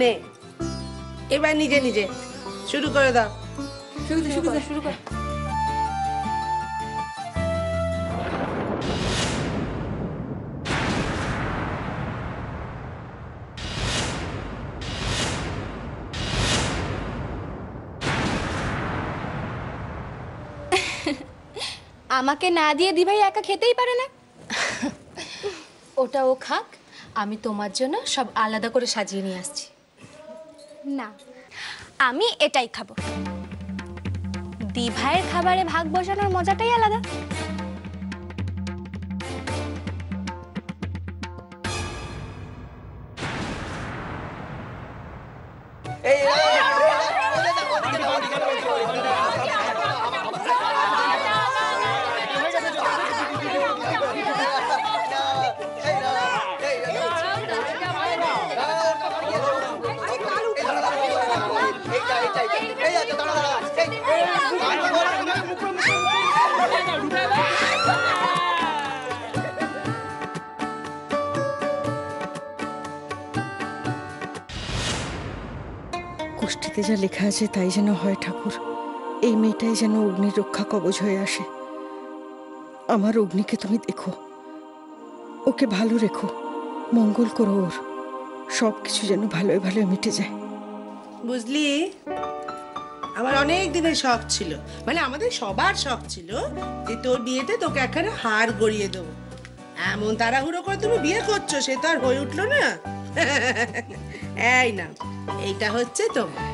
নে এবার নিজে নিজে শুরু করে দাও শুরু কর আমাকে না দিয়ে দি ভাই একা খেতেই পারে না ওটা ও খাক আমি তোমার জন্য সব আলাদা করে সাজিয়ে নিয়ে আসছি না আমি এটাই খাবো দি ভাইয়ের খাবারে ভাগ বসানোর মজাটাই আলাদা কুষ্টিতে যা লেখা আছে তাই যেন হয় ঠাকুর এই মেয়েটাই যেন অগ্নির রক্ষা কবচ হয়ে আসে আমার অগ্নিকে তুমি দেখো ওকে ভালো রেখো মঙ্গল করো ওর সবকিছু যেন ভালোই ভালোই মিটে যায় বুঝলি আমার অনেক দিনের শখ ছিল মানে আমাদের সবার শখ ছিল যে তোর বিয়েতে তোকে একখানা হার গড়িয়ে দেবো এমন তাড়াহুড়ো করে তুমি বিয়ে করছো সে তো আর হয়ে উঠলো না এই না এইটা হচ্ছে তোমার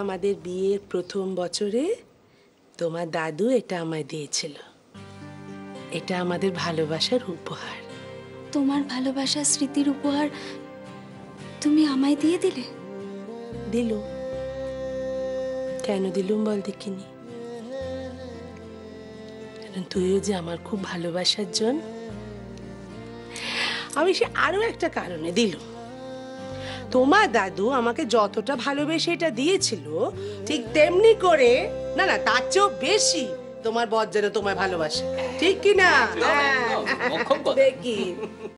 আমাদের বিয়ের প্রথম বছরে তোমার দাদু এটা আমায় দিয়েছিল এটা আমাদের ভালোবাসার উপহার তোমার ভালোবাসার স্মৃতির উপহার তুমি আমায় দিয়ে দিলে দিলুম কেন দিলুম বল দেখিনি কারণ তুইও যে আমার খুব ভালোবাসার জন আমি সে আরো একটা কারণে দিলুম তোমার দাদু আমাকে যতটা ভালোবেসে এটা দিয়েছিল ঠিক তেমনি করে না না তার চেয়েও বেশি তোমার বর যেন তোমায় ভালোবাসে ঠিক কি না দেখি